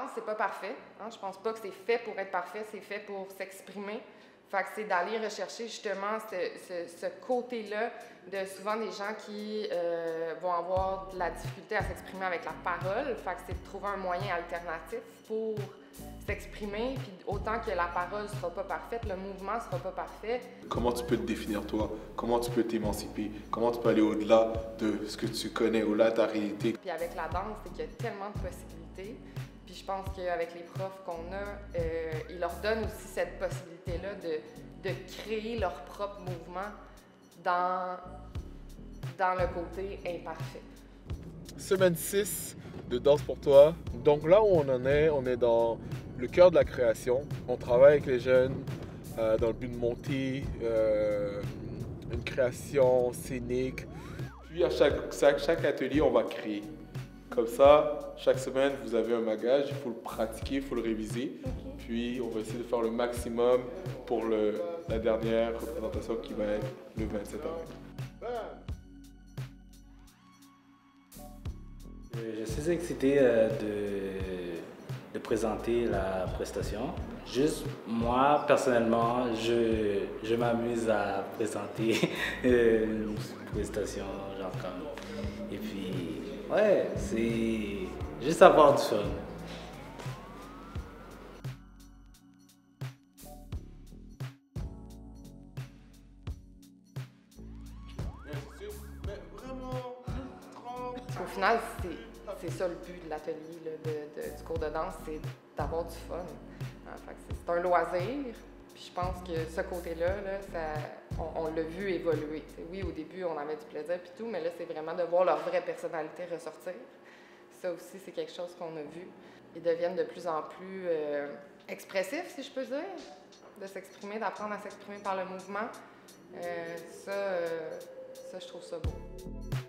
danse, c'est pas parfait. Hein? Je pense pas que c'est fait pour être parfait, c'est fait pour s'exprimer. Fait que c'est d'aller rechercher justement ce côté-là de souvent des gens qui vont avoir de la difficulté à s'exprimer avec la parole. Fait que c'est de trouver un moyen alternatif pour s'exprimer. Puis autant que la parole ne sera pas parfaite, le mouvement ne sera pas parfait. Comment tu peux te définir toi? Comment tu peux t'émanciper? Comment tu peux aller au-delà de ce que tu connais, au-delà de ta réalité? Puis avec la danse, c'est qu'il y a tellement de possibilités. Puis je pense qu'avec les profs qu'on a, ils leur donnent aussi cette possibilité-là de créer leur propre mouvement dans le côté imparfait. Semaine 6 de Danse pour toi. Donc là où on en est, on est dans le cœur de la création. On travaille avec les jeunes dans le but de monter une création scénique. Puis à chaque atelier, on va créer. Comme ça, chaque semaine, vous avez un bagage, il faut le pratiquer, il faut le réviser. Okay. Puis, on va essayer de faire le maximum pour la dernière représentation qui va être le 27 avril. Je suis excité de présenter la prestation. Juste moi, personnellement, je m'amuse à présenter une prestation, genre comme... Et puis... Ouais, c'est juste avoir du fun. Au final, c'est ça le but de l'atelier, du cours de danse, c'est d'avoir du fun. C'est un loisir. Puis je pense que ce côté-là, on l'a vu évoluer. Oui, au début, on avait du plaisir et tout, mais là, c'est vraiment de voir leur vraie personnalité ressortir. Ça aussi, c'est quelque chose qu'on a vu. Ils deviennent de plus en plus expressifs, si je peux dire, de s'exprimer, d'apprendre à s'exprimer par le mouvement. Ça, je trouve ça beau.